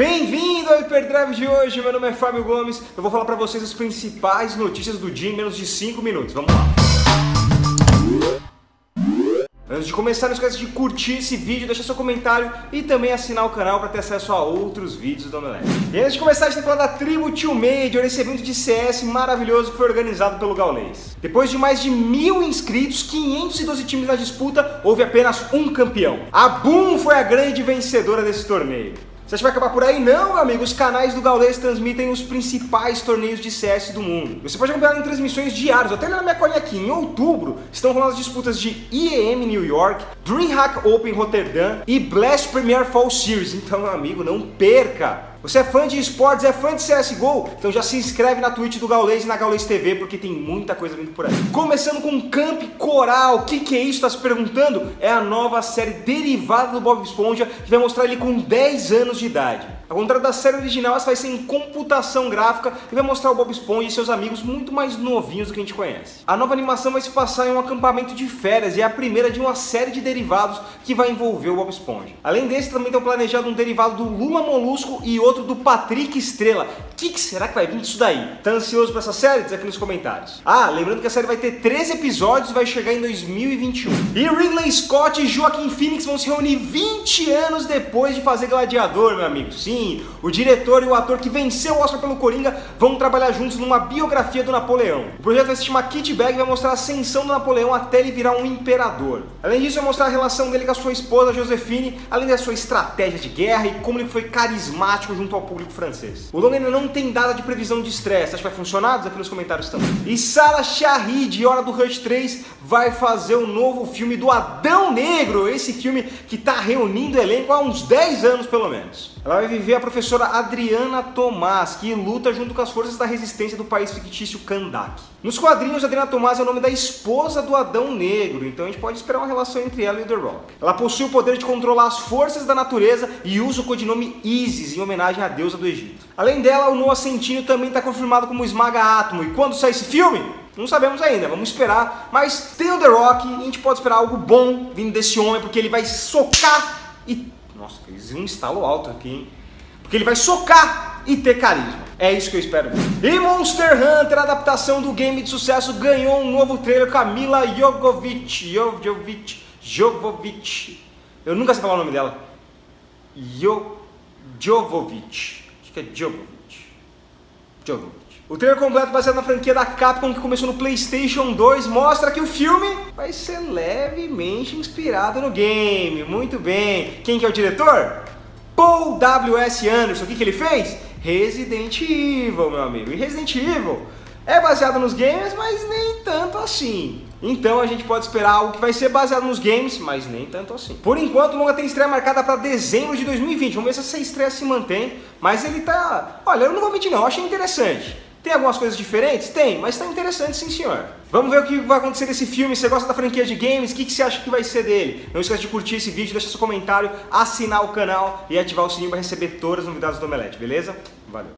Bem-vindo ao HyperDrive de hoje, meu nome é Fábio Gomes, eu vou falar pra vocês as principais notícias do dia em menos de 5 minutos, vamos lá! Antes de começar, não esquece de curtir esse vídeo, deixar seu comentário e também assinar o canal para ter acesso a outros vídeos do Omelete. E antes de começar, a gente tem que falar da tribo Tio Médio, nesse evento de CS maravilhoso que foi organizado pelo Gaules. Depois de mais de 1.000 inscritos, 512 times na disputa, houve apenas um campeão. A Boom foi a grande vencedora desse torneio. Você acha que vai acabar por aí? Não, meu amigo. Os canais do Gaules transmitem os principais torneios de CS do mundo. Você pode acompanhar em transmissões diárias, até na minha colinha aqui. Em outubro, estão rolando as disputas de IEM New York, Dreamhack Open Roterdã e Blast Premiere Fall Series. Então, meu amigo, não perca! Você é fã de esportes, é fã de CSGO? Então já se inscreve na Twitch do Gaules e na GaulesTV, porque tem muita coisa vindo por aí. Começando com Camp Coral. O que é isso? Tá se perguntando? É a nova série derivada do Bob Esponja, que vai mostrar ele com 10 anos de idade. Ao contrário da série original, essa vai ser em computação gráfica e vai mostrar o Bob Esponja e seus amigos muito mais novinhos do que a gente conhece. A nova animação vai se passar em um acampamento de férias e é a primeira de uma série de derivados que vai envolver o Bob Esponja. Além desse, também estão planejado um derivado do Luma Molusco e outro do Patrick Estrela. O que será que vai vir disso daí? Tá ansioso pra essa série? Diz aqui nos comentários. Ah, lembrando que a série vai ter 13 episódios e vai chegar em 2021. E Ridley Scott e Joaquin Phoenix vão se reunir 20 anos depois de fazer Gladiador, meu amigo. Sim, o diretor e o ator que venceu o Oscar pelo Coringa vão trabalhar juntos numa biografia do Napoleão. O projeto vai se chamar Kitbag e vai mostrar a ascensão do Napoleão até ele virar um imperador. Além disso, vai mostrar a relação dele com a sua esposa, Josefine, além da sua estratégia de guerra e como ele foi carismático junto ao público francês. O longa ainda não tem data de previsão de estreia. Acho que vai funcionar? Diz aqui nos comentários também. E Sarah Shahi, de Hora do Rush 3, vai fazer o novo filme do Adão Negro. Esse filme que tá reunindo elenco há uns 10 anos, pelo menos. Ela vai viver a professora Adriana Tomás, que luta junto com as forças da resistência do país fictício Kandaki. Nos quadrinhos, Adriana Tomás é o nome da esposa do Adão Negro, então a gente pode esperar uma relação entre ela e The Rock. Ela possui o poder de controlar as forças da natureza e usa o codinome Isis, em homenagem à deusa do Egito. Além dela, o Noah Centineo também está confirmado como esmaga-átomo. E quando sai esse filme? Não sabemos ainda, vamos esperar. Mas tem o The Rock e a gente pode esperar algo bom vindo desse homem, porque ele vai socar e... Nossa, fez um estalo alto aqui, hein? Porque ele vai socar e ter carisma. É isso que eu espero. E Monster Hunter, a adaptação do game de sucesso, ganhou um novo trailer com a Milla Jovovich. Eu nunca sei falar o nome dela. Jovovich. Acho que é Jovovich. O trailer completo baseado na franquia da Capcom que começou no PlayStation 2 mostra que o filme vai ser levemente inspirado no game. Muito bem. Quem que é o diretor? Paul W.S. Anderson. O que ele fez? Resident Evil, meu amigo. E Resident Evil é baseado nos games, mas nem tanto assim. Então a gente pode esperar algo que vai ser baseado nos games, mas nem tanto assim. Por enquanto, o longa tem estreia marcada para dezembro de 2020. Vamos ver se essa estreia se mantém. Mas ele tá... Olha, eu não vou mentir não, eu achei interessante. Tem algumas coisas diferentes? Tem, mas tá interessante sim, senhor. Vamos ver o que vai acontecer desse filme. Você gosta da franquia de games? O que você acha que vai ser dele? Não esquece de curtir esse vídeo, deixar seu comentário, assinar o canal e ativar o sininho para receber todas as novidades do Omelete, beleza? Valeu!